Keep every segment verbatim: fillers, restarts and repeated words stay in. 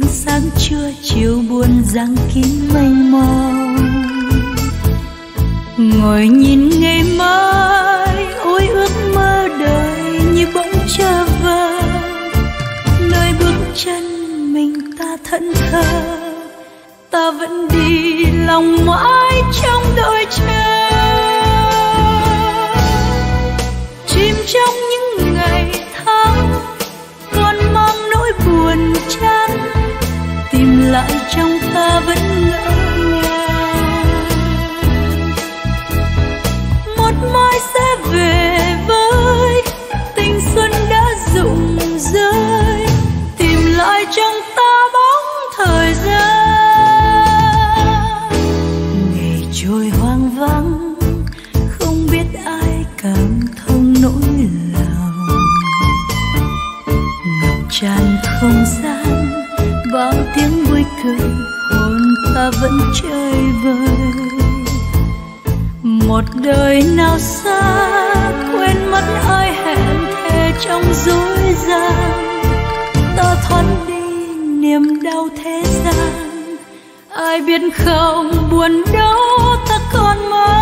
những sáng trưa chiều buồn giăng kín mênh mông, ngồi nhìn ngày mai ôi ước mơ đời như bỗng trở về nơi bước chân mình ta thẫn thờ, ta vẫn đi lòng mãi trong đôi chờ chìm trong những ngày tháng còn mang nỗi buồn chán, tìm lại trong ta vẫn ngỡ ngàng một mai sẽ về với tình xuân đã rụng rơi, tìm lại trong ta bóng thời gian. Rồi hoang vắng không biết ai cảm thông nỗi lòng, ngập tràn không gian bao tiếng vui cười, hồn ta vẫn chơi vơi. Một đời nào xa quên mất ai hẹn thề trong dối gian, ta thoát đi niềm đau thế gian. Ai biết không buồn đâu ta còn mơ.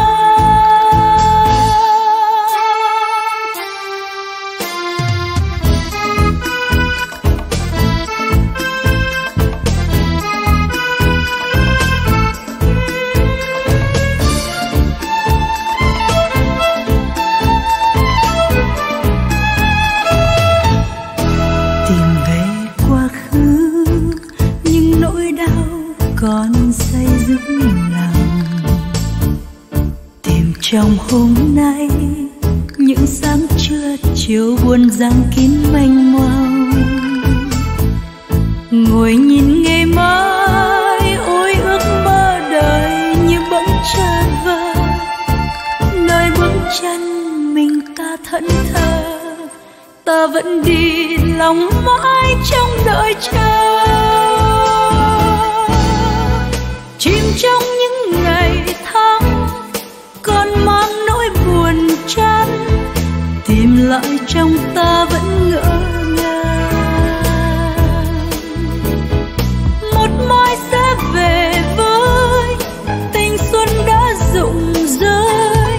Trong hôm nay những sáng trưa chiều buồn giăng kín mênh mông, ngồi nhìn ngày mai ôi ước mơ đời như bỗng trở về nơi bước chân mình ta thẫn thờ, ta vẫn đi lòng mãi trong đợi chờ chìm trong những ngày tháng còn mang nỗi buồn chán, tìm lại trong ta vẫn ngỡ ngàng một mai sẽ về với tình xuân đã rụng rơi,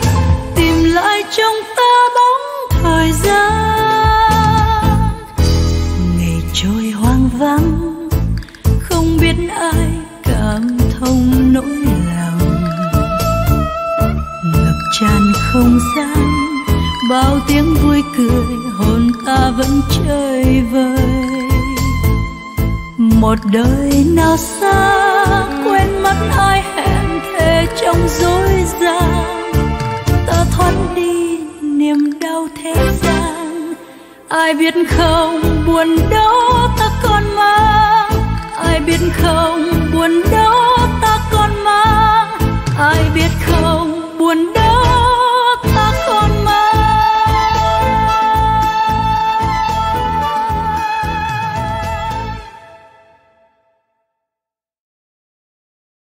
tìm lại trong ta bóng thời gian. Ngày trôi hoang vắng không biết ai cảm thông nỗi tràn không gian bao tiếng vui cười, hồn ta vẫn chơi vơi. Một đời nào xa quên mất ai hẹn thề trong dối gian, ta thoát đi niềm đau thế gian. Ai biết không buồn đâu ta có